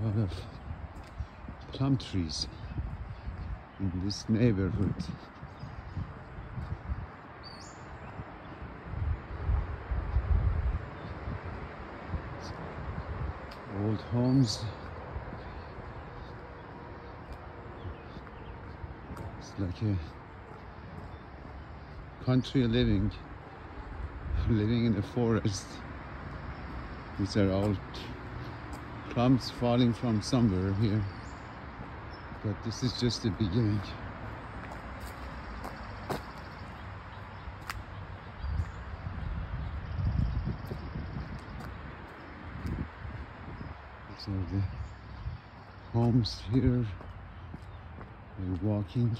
a lot of plum trees in this neighborhood. Old homes. It's like a country living in the forest. These are all clumps falling from somewhere here, but this is just the beginning. These are the homes here. We're walking.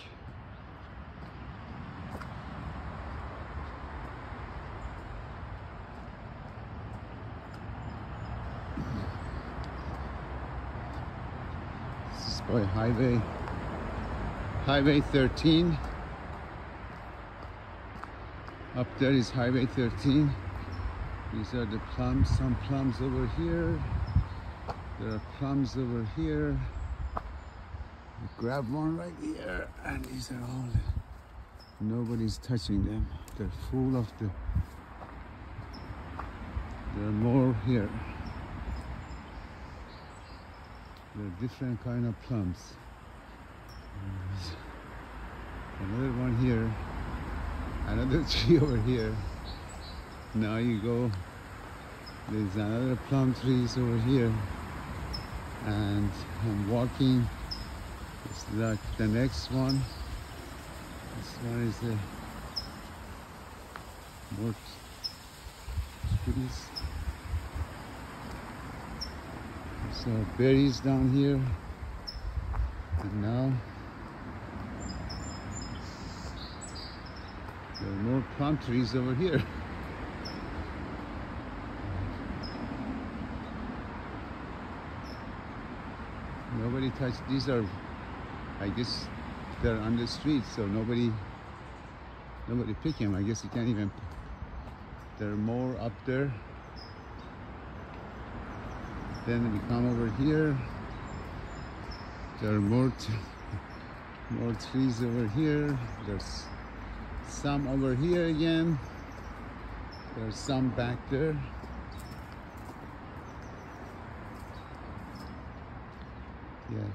By Highway 13. Up there is Highway 13. These are the plums, some plums over here. There are plums over here. I grab one right here, and these are all, nobody's touching them. They're full of the, there are more here. There are different kind of plums. Another one here, another tree over here. Now you go, there's another plum trees over here, and I'm walking. It's like the next one. This one is the more trees. So berries down here, and now there are more plum trees over here. Nobody touched, these are, I guess they're on the street, so nobody pick them. I guess you can't even, there are more up there. Then we come over here. There are more trees over here. There's some over here again. There's some back there. Yeah,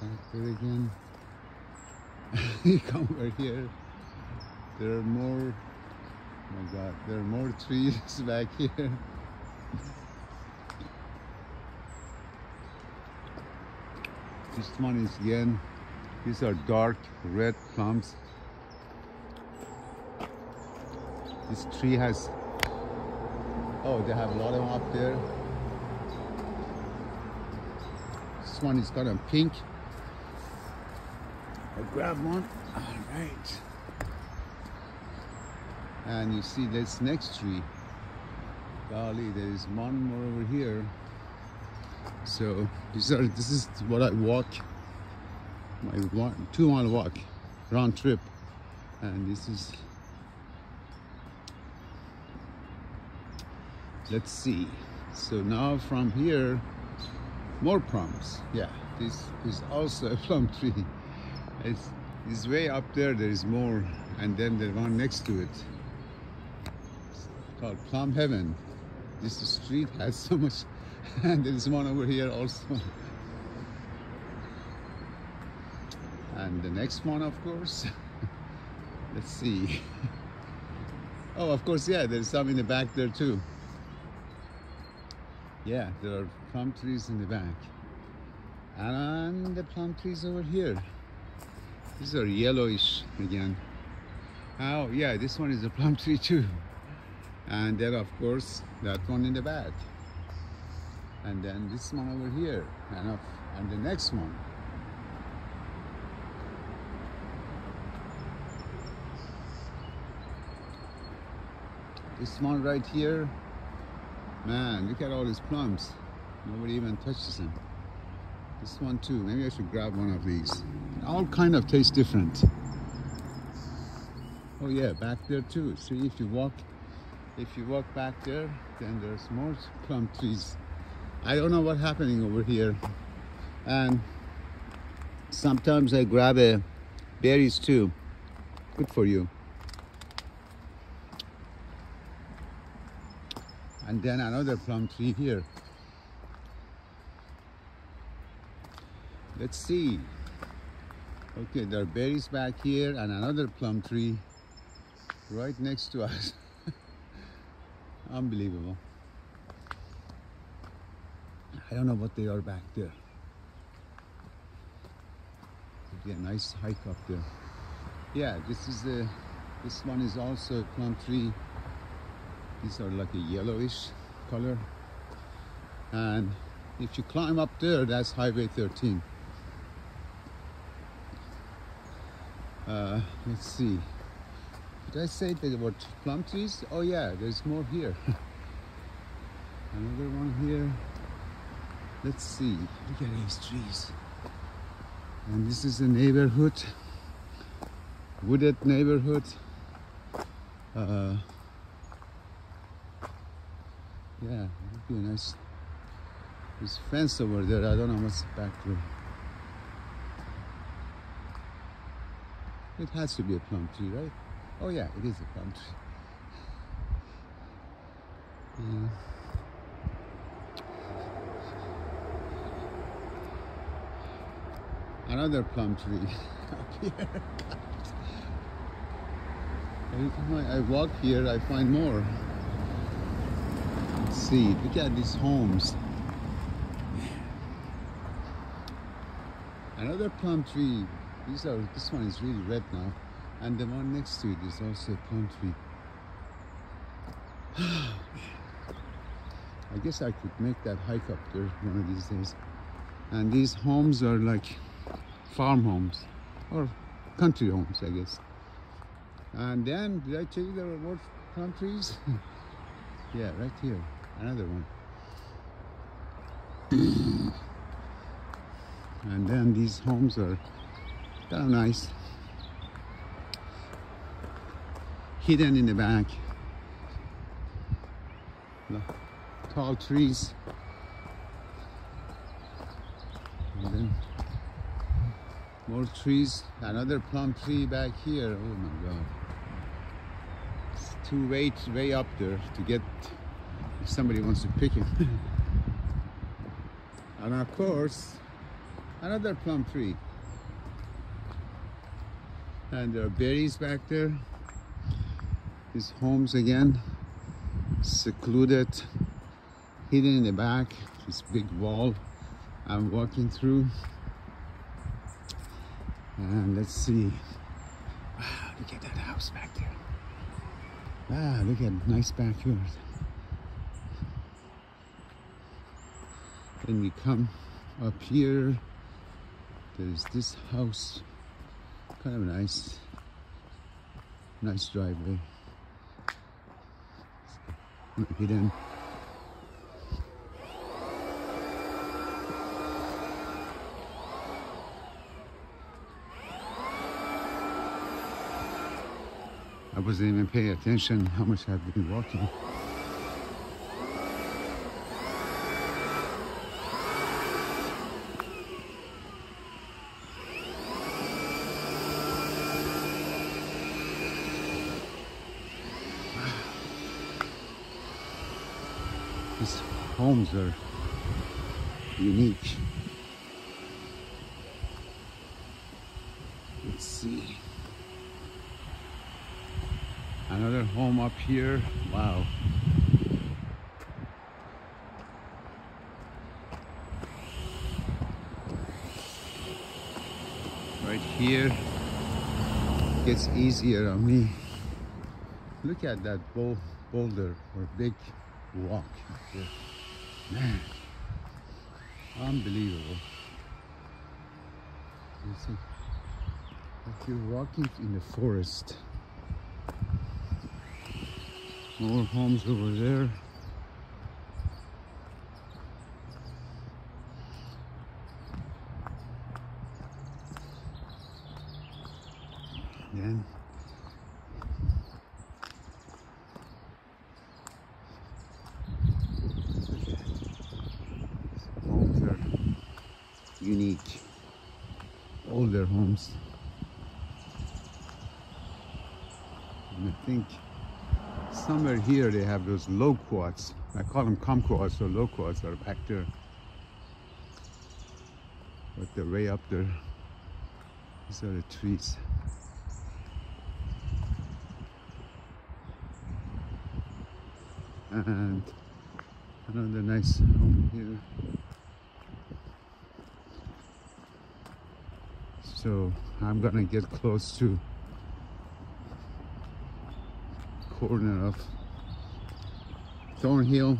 back there again. You come over here. There are more. Oh my God, there are more trees back here. This one is again, these are dark red plums. This tree has, oh, they have a lot of them up there. This one is kind of pink. I'll grab one. All right. And you see this next tree. Golly, there is one more over here. So this is what I walk, my 2 mile walk, round trip, and this is, let's see. So now from here, more plums. Yeah, this is also a plum tree. It's way up there. There is more, and then the one next to it, it's called Plum Heaven. This street has so much. And there's one over here also. And the next one, of course. Let's see. Oh, of course, yeah, there's some in the back there too. Yeah, there are plum trees in the back. And the plum trees over here. These are yellowish again. Oh, yeah, this one is a plum tree too. And then, of course, that one in the back. And then this one over here, and the next one. This one right here. Man, look at all these plums. Nobody even touches them. This one too. Maybe I should grab one of these. They all kind of taste different. Oh yeah, back there too. See, if you walk back there, then there's more plum trees. I don't know what's happening over here. and sometimes I grab a berries too. Good for you. And then another plum tree here. Let's see. Okay, there are berries back here and another plum tree right next to us. Unbelievable. I don't know what they are back there. It'd be a nice hike up there. Yeah, this one is also a plum tree. These are like a yellowish color. And if you climb up there, that's Highway 13. Let's see. Did I say that there were plum trees? Oh yeah, there's more here. Another one here. Let's see. Look at these trees. And this is a neighborhood. Wooded neighborhood. Yeah, it'd be nice. There's a fence over there. I don't know what's back there. It has to be a plum tree, right? Oh yeah, it is a plum tree. Yeah. Another plum tree up here. Every time I walk here, I find more. Let's see, look at these homes. Another plum tree. This one is really red now, and the one next to it is also a plum tree. I guess I could make that hike up there one of these days. And these homes are like farm homes or country homes, I guess. And then, did I tell you there were more plum trees? Yeah, right here, another one. And then these homes are kind of nice, hidden in the back. Tall trees. And then more trees. Another plum tree back here. Oh my God. It's way up there to get if somebody wants to pick it. And of course, another plum tree. And there are berries back there. These homes again, secluded, hidden in the back. This big wall I'm walking through. And let's see. Wow, look at that house back there. Wow, look at nice backyard. Then we come up here. There's this house. Kind of nice driveway, hidden. I wasn't even paying attention how much I've been walking. These homes are unique. Let's see. Another home up here. Wow. Right here. It gets easier on me. Look at that boulder or big walk. Man, unbelievable. It's like you're walking in the forest. More homes over there. Again. unique, older homes. And I think somewhere here they have those loquats. I call them kumquats or loquats, are back there. But they're way up there. These are the trees. And another nice home here. So I'm gonna get close to corner of Thornhill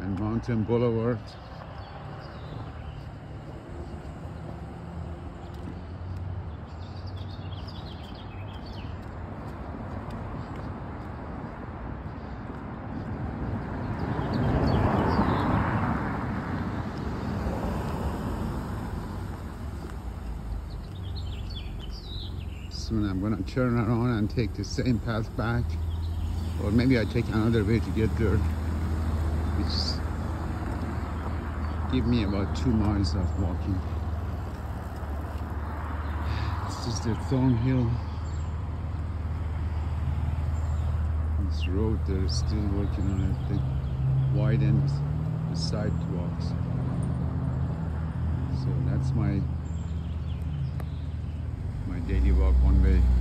and Mountain Boulevard. Soon I'm gonna turn around and take the same path back, or maybe I take another way to get there, which give me about 2 miles of walking. This is the Thornhill. This road, they're still working on it. They widened the sidewalks. So that's my daily walk one way.